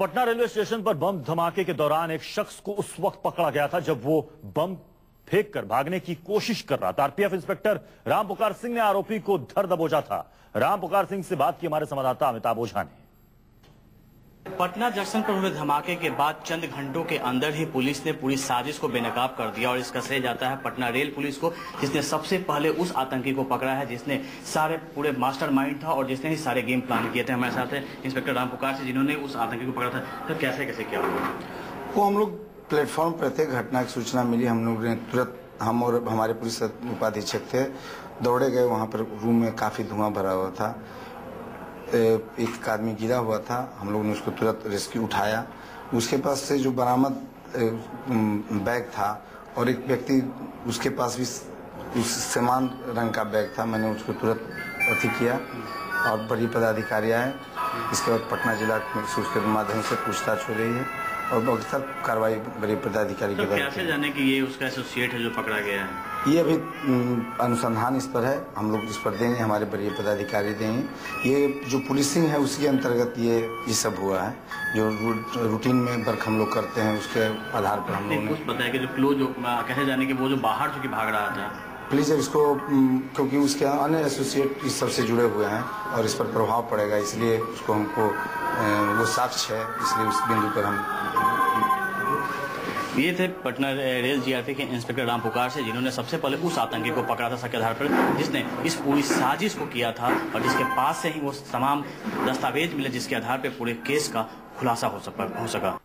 Patna railway station पर बम धमाके के दौरान एक शख्स को उस वक्त पकड़ा गया था जब वो बम फेंक कर भागने की कोशिश कर रहा था। आरपीएफ इंस्पेक्टर राम पुकार सिंह ने आरोपी को धर दबोचा था। राम पुकार सिंह से बात की हमारे संवाददाता अमिताभ ओझा ने। पटना जंक्शन पर हुए धमाके के बाद चंद घंटों के अंदर ही पुलिस ने पूरी साजिश को बेनकाब कर दिया और इसका श्रेय जाता है पटना रेल पुलिस को, जिसने सबसे पहले उस आतंकी को पकड़ा है जिसने सारे पूरे मास्टरमाइंड था और जिसने ही सारे गेम प्लान किए थे। हमारे साथ है इंस्पेक्टर राम पुकार सिंह जिन्होंने उस आतंकी को पकड़ा था। सर, कैसे कैसे क्या हुआ? वो हम लोग प्लेटफॉर्म पर थे, घटना की सूचना मिली। हम लोग ने तुरंत, हम और हमारे पुलिस उपाधीक्षक थे, दौड़े गए। वहाँ पर रूम में काफ़ी धुआं भरा हुआ था, एक आदमी गिरा हुआ था। हम लोग ने उसको तुरंत रेस्क्यू उठाया। उसके पास से जो बरामद बैग था और एक व्यक्ति उसके पास भी उस सामान रंग का बैग था, मैंने उसको तुरंत अथी किया और बड़ी पदाधिकारी आए। इसके बाद पटना जिला के माध्यम से पूछताछ हो रही है और बक्सर कार्रवाई बड़े पदाधिकारी के द्वारा। कैसे जाने कि ये उसका एसोसिएट है जो पकड़ा गया है? ये अभी अनुसंधान इस पर है, हम लोग इस पर देंगे, हमारे बड़े पदाधिकारी देंगे। ये जो पुलिसिंग है उसके अंतर्गत ये सब हुआ है, जो रूटीन में वर्क हम लोग करते हैं उसके आधार पर हम लोग पता है कि जो क्लोज कैसे जाने कि वो जो बाहर चूंकि भाग रहा था। प्लीज इसको, क्योंकि उसके अन्य एसोसिएट इस सबसे जुड़े हुए हैं और इस पर प्रभाव पड़ेगा, इसलिए उसको हमको वो साक्ष्य है, इसलिए उस बिंदु पर हम। ये थे पटना रेल जीआरपी के इंस्पेक्टर राम पुकार से जिन्होंने सबसे पहले उस आतंकी को पकड़ा था शक के आधार पर, जिसने इस पूरी साजिश को किया था और जिसके पास से ही वो तमाम दस्तावेज मिले जिसके आधार पर पूरे केस का खुलासा हो सका।